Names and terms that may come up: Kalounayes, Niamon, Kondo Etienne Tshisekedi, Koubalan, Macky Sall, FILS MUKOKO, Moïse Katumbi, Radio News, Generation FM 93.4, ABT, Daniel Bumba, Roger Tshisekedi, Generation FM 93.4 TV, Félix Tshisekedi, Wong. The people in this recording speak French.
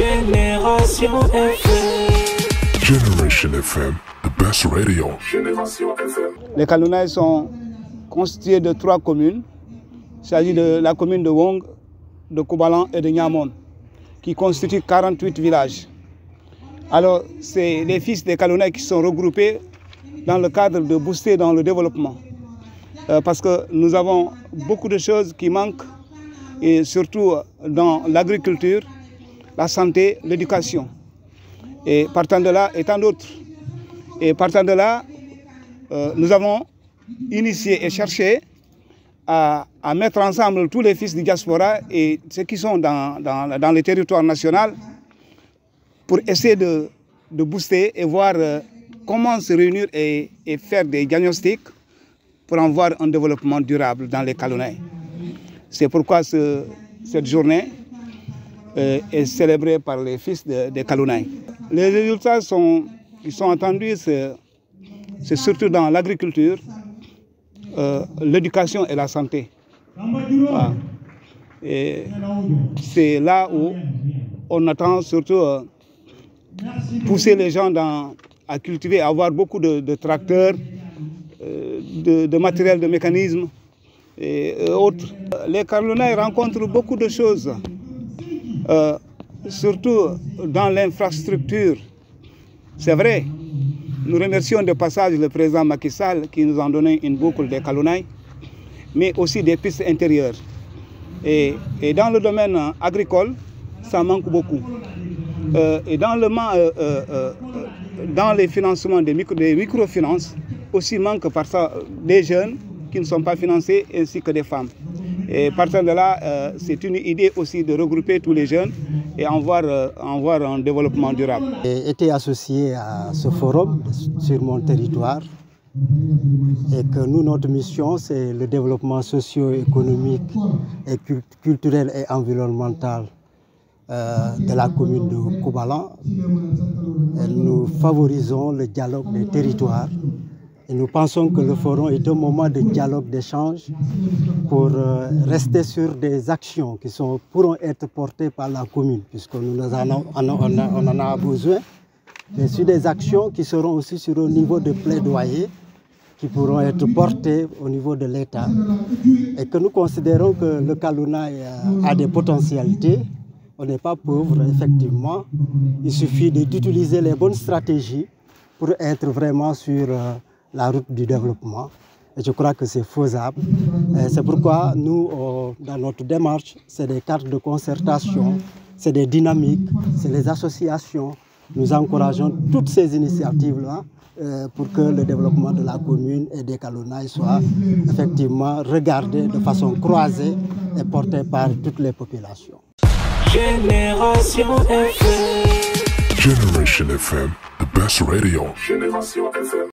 Génération FM. Generation FM, the best radio. Génération FM. Les Kalounayes sont constitués de 3 communes. Il s'agit de la commune de Wong, de Koubalan et de Niamon, qui constituent 48 villages. Alors, c'est les fils des Kalounayes qui sont regroupés dans le cadre de booster dans le développement. Parce que nous avons beaucoup de choses qui manquent, et surtout dans l'agriculture, la santé, l'éducation. Et partant de là, et tant d'autres. Et partant de là, nous avons initié et cherché à mettre ensemble tous les fils du diaspora et ceux qui sont dans les territoires nationaux pour essayer de booster et voir comment se réunir et faire des diagnostics pour en voir un développement durable dans les Kalounayes. C'est pourquoi cette journée est célébrée par les fils des Kalounayes. Les résultats qui sont attendus, c'est surtout dans l'agriculture, l'éducation et la santé. Voilà. C'est là où on attend surtout pousser les gens à cultiver, à avoir beaucoup de tracteurs, de matériel, de mécanismes et autres. Les Kalounayes rencontrent beaucoup de choses, surtout dans l'infrastructure. C'est vrai. Nous remercions de passage le président Macky Sall qui nous a donné une boucle des Kalounayes, mais aussi des pistes intérieures. Et dans le domaine agricole, ça manque beaucoup. Et dans les financements des microfinances, aussi manque par ça des jeunes qui ne sont pas financés ainsi que des femmes. Et partant de là, c'est une idée aussi de regrouper tous les jeunes et en voir un développement durable. J'ai été associé à ce forum sur mon territoire et que nous, notre mission, c'est le développement socio-économique et culturel et environnemental de la commune de Koubalan. Nous favorisons le dialogue des territoires. Et nous pensons que le forum est un moment de dialogue, d'échange pour rester sur des actions qui pourront être portées par la commune, puisque nous en avons besoin, mais sur des actions qui seront aussi sur le niveau de plaidoyer, qui pourront être portées au niveau de l'État. Et que nous considérons que le Kalounayes a des potentialités. On n'est pas pauvre, effectivement. Il suffit d'utiliser les bonnes stratégies pour être vraiment sur la route du développement. Et je crois que c'est faisable. C'est pourquoi nous, dans notre démarche, c'est des cartes de concertation, c'est des dynamiques, c'est les associations. Nous encourageons toutes ces initiatives-là pour que le développement de la commune et des Kalounayes soit effectivement regardé de façon croisée et porté par toutes les populations. Génération FM. Generation FM, the best radio. Génération FM.